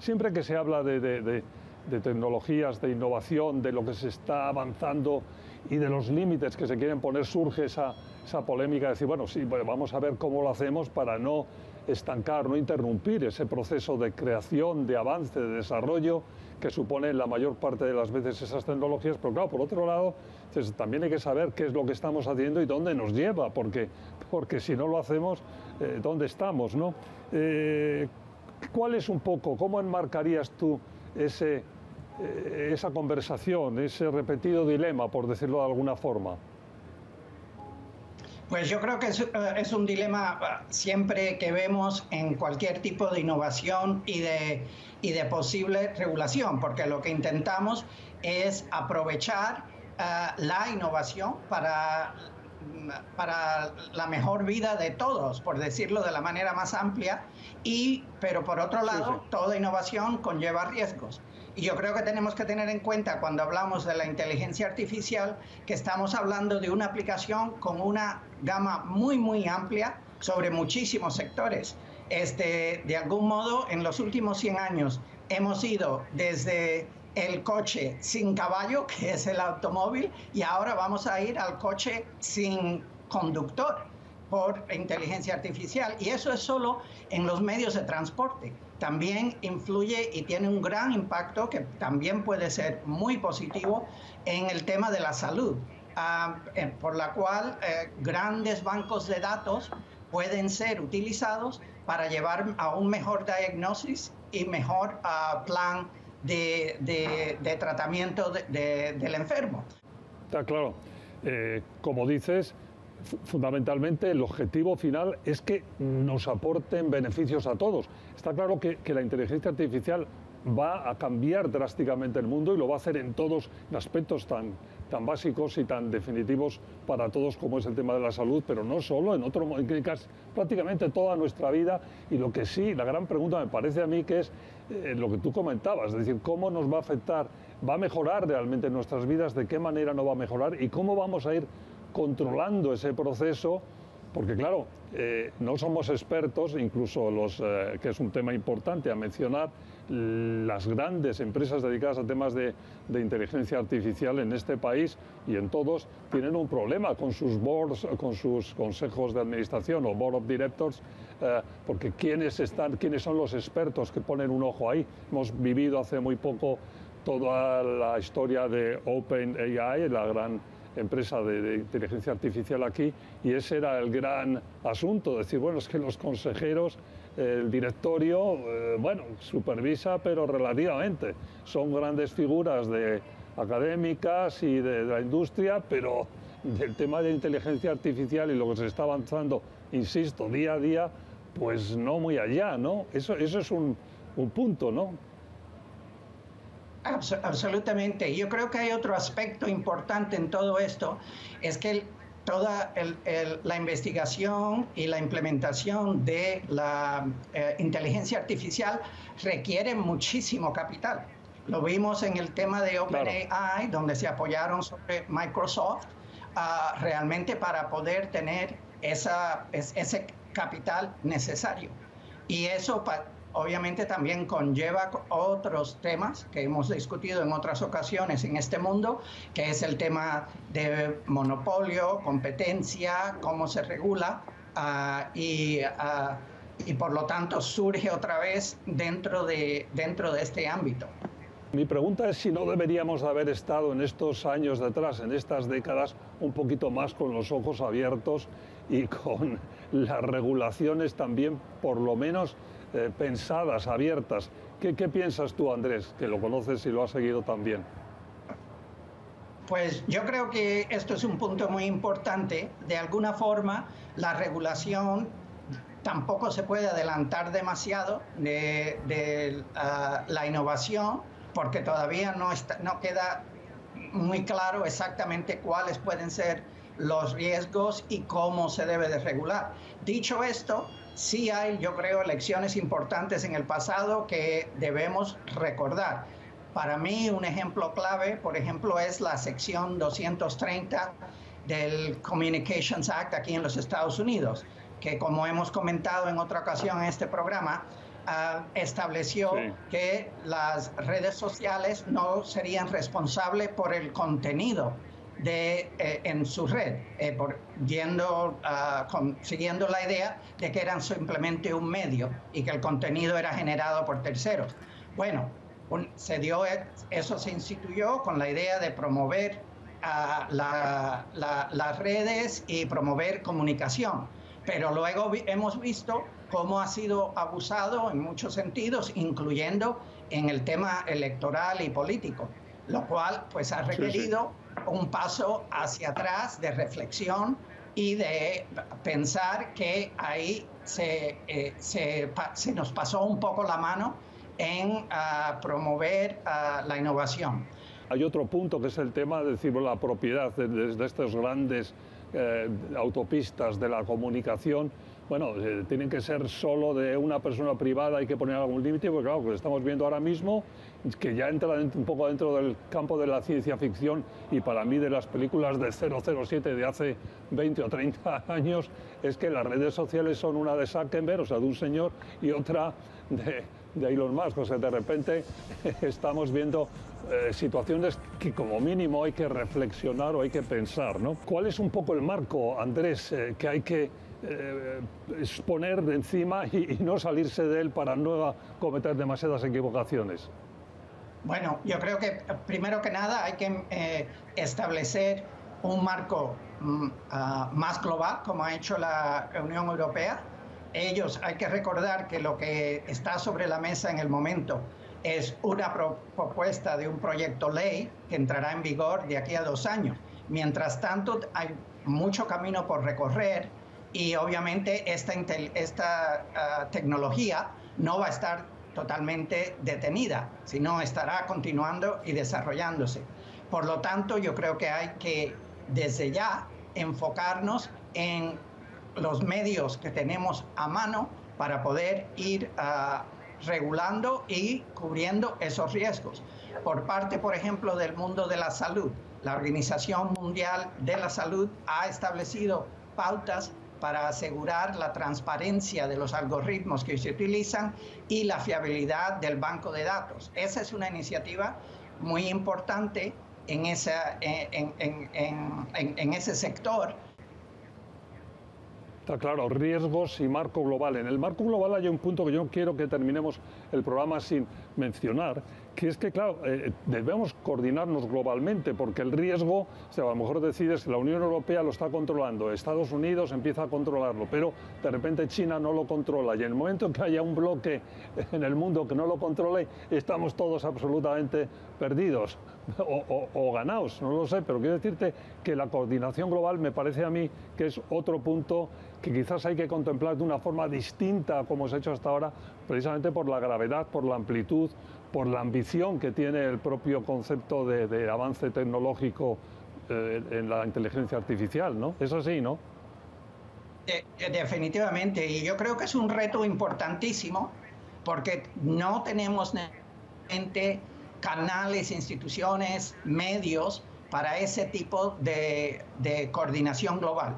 Siempre que se habla de tecnologías, de innovación, de lo que se está avanzando y de los límites que se quieren poner, surge esa polémica de decir, bueno, sí, bueno, vamos a ver cómo lo hacemos para no estancar, no interrumpir ese proceso de creación, de avance, de desarrollo que supone la mayor parte de las veces esas tecnologías. Pero claro, por otro lado, entonces, también hay que saber qué es lo que estamos haciendo y dónde nos lleva, porque si no lo hacemos, ¿dónde estamos, no? ¿Cuál es un poco, cómo enmarcarías tú esa conversación, ese repetido dilema, por decirlo de alguna forma? Pues yo creo que es un dilema siempre que vemos en cualquier tipo de innovación y de posible regulación, porque lo que intentamos es aprovechar la innovación para la mejor vida de todos, por decirlo de la manera más amplia, pero por otro lado, sí. Toda innovación conlleva riesgos. Y yo creo que tenemos que tener en cuenta, cuando hablamos de la inteligencia artificial, que estamos hablando de una aplicación con una gama muy, muy amplia sobre muchísimos sectores. De algún modo, en los últimos 100 años hemos ido desde el coche sin caballo, que es el automóvil, y ahora vamos a ir al coche sin conductor por inteligencia artificial. Y eso es solo en los medios de transporte. También influye y tiene un gran impacto que también puede ser muy positivo en el tema de la salud, por la cual grandes bancos de datos pueden ser utilizados para llevar a un mejor diagnóstico y mejor plan de tratamiento del enfermo. Está claro. Como dices, fundamentalmente el objetivo final es que nos aporten beneficios a todos. Está claro que la inteligencia artificial va a cambiar drásticamente el mundo y lo va a hacer en todos aspectos tan básicos y tan definitivos para todos como es el tema de la salud, pero no solo, en prácticamente toda nuestra vida. Y lo que sí, la gran pregunta me parece a mí que es lo que tú comentabas, es decir, cómo nos va a afectar, va a mejorar realmente nuestras vidas, de qué manera no va a mejorar y cómo vamos a ir controlando ese proceso, porque claro, no somos expertos, incluso que es un tema importante a mencionar, las grandes empresas dedicadas a temas de inteligencia artificial en este país y en todos tienen un problema con sus boards, con sus consejos de administración o board of directors, porque ¿quiénes son los expertos que ponen un ojo ahí? Hemos vivido hace muy poco toda la historia de OpenAI, la gran empresa de inteligencia artificial aquí, y ese era el gran asunto, decir, bueno, es que los consejeros, el directorio, bueno, supervisa, pero relativamente, son grandes figuras académicas y de la industria, pero del tema de inteligencia artificial y lo que se está avanzando, insisto, día a día, pues no muy allá, ¿no? Eso es un punto, ¿no? Absolutamente. Yo creo que hay otro aspecto importante en todo esto, es que toda la investigación y la implementación de la inteligencia artificial requiere muchísimo capital. Lo vimos en el tema de OpenAI, claro, donde se apoyaron sobre Microsoft, realmente para poder tener ese capital necesario. Y eso obviamente también conlleva otros temas que hemos discutido en otras ocasiones en este mundo, que es el tema de monopolio, competencia, cómo se regula, y por lo tanto surge otra vez dentro de este ámbito. Mi pregunta es si no deberíamos haber estado en estos años de atrás, en estas décadas, un poquito más con los ojos abiertos y con las regulaciones también, por lo menos, pensadas, abiertas. ¿Qué piensas tú, Andrés, que lo conoces y lo has seguido también? Pues yo creo que esto es un punto muy importante. De alguna forma, la regulación tampoco se puede adelantar demasiado de la innovación, porque todavía no queda muy claro exactamente cuáles pueden ser los riesgos y cómo se debe de regular. Dicho esto, sí hay, yo creo, lecciones importantes en el pasado que debemos recordar. Para mí, un ejemplo clave, por ejemplo, es la sección 230 del Communications Act aquí en los Estados Unidos, que, como hemos comentado en otra ocasión en este programa, estableció que las redes sociales no serían responsables por el contenido de, en su red, siguiendo la idea de que eran simplemente un medio y que el contenido era generado por terceros. Bueno, eso se instituyó con la idea de promover las redes y promover comunicación, pero luego hemos visto cómo ha sido abusado en muchos sentidos, incluyendo en el tema electoral y político, lo cual pues ha requerido un paso hacia atrás de reflexión y de pensar que ahí se nos pasó un poco la mano en promover la innovación. Hay otro punto que es el tema, decimos, la propiedad de estas grandes autopistas de la comunicación. Bueno, tienen que ser solo de una persona privada, hay que poner algún límite, porque claro, lo estamos viendo ahora mismo, que ya entra un poco dentro del campo de la ciencia ficción y para mí de las películas de 007 de hace 20 o 30 años, es que las redes sociales son una de Zuckerberg, o sea, de un señor, y otra de Elon Musk. O sea, de repente estamos viendo situaciones que como mínimo hay que reflexionar o hay que pensar, ¿no? ¿Cuál es un poco el marco, Andrés, que hay que exponer de encima y no salirse de él para no cometer demasiadas equivocaciones? Bueno, yo creo que primero que nada hay que establecer un marco más global, como ha hecho la Unión Europea. Hay que recordar que lo que está sobre la mesa en el momento es una propuesta de un proyecto ley que entrará en vigor de aquí a 2 años. Mientras tanto, hay mucho camino por recorrer y obviamente esta tecnología no va a estar totalmente detenida, sino estará continuando y desarrollándose. Por lo tanto, yo creo que hay que desde ya enfocarnos en los medios que tenemos a mano para poder ir regulando y cubriendo esos riesgos. Por parte, por ejemplo, del mundo de la salud, la Organización Mundial de la Salud ha establecido pautas para asegurar la transparencia de los algoritmos que se utilizan y la fiabilidad del banco de datos. Esa es una iniciativa muy importante en ese sector. Está claro, riesgos y marco global. En el marco global hay un punto que yo quiero que terminemos el programa sin mencionar, que es que, claro, debemos coordinarnos globalmente, porque el riesgo, o sea, a lo mejor decides que la Unión Europea lo está controlando, Estados Unidos empieza a controlarlo, pero de repente China no lo controla, y en el momento en que haya un bloque en el mundo que no lo controle, estamos todos absolutamente perdidos, o ganados, no lo sé, pero quiero decirte que la coordinación global me parece a mí que es otro punto que quizás hay que contemplar de una forma distinta como se ha hecho hasta ahora, precisamente por la gravedad, por la amplitud, por la ambición que tiene el propio concepto de avance tecnológico en la inteligencia artificial, ¿no? Es así, ¿no? Definitivamente, y yo creo que es un reto importantísimo, porque no tenemos necesariamente canales, instituciones, medios para ese tipo de coordinación global.